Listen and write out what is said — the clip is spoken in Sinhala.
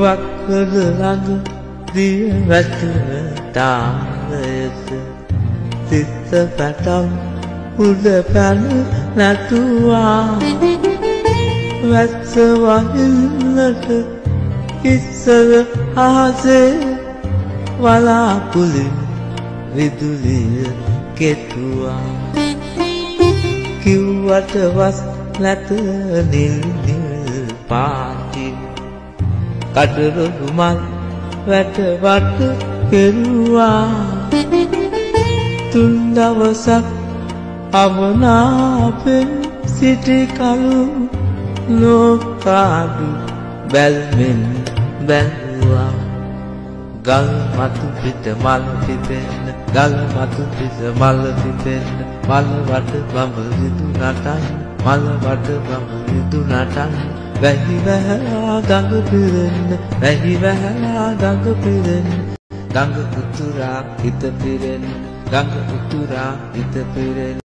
වක්කලඟ දිය වැටෙන තාලයක සිත පැටව උඩ පැන නැතුවා වැස්ස වහින්නට ඉස්සර ආසේ වලාකුළු විදුලිය කෙටුවා කිව්වට වස් නැත නිල් නිල් පාටින් කඩරුමල් වැටවට කෙරුවා තුන් දවසක් අවනාපෙන් සිටි කලු ලෝකාඩු බැල්මෙන් බැලුවා ගල් මතු පිට මල් පිපෙන්න ගල් මතු පිට මල් පිපෙන්න මල් වට බඹ විදුනටන් මල් වට බඹ විදුනටන් වැහි වැහලා ගඟ පිරෙන්න වැහි වැහලා ගඟ පිරෙන්න ගඟ පුතුරා හිත පිරෙන්න ගඟ පුතුරා හිත පිරෙන්න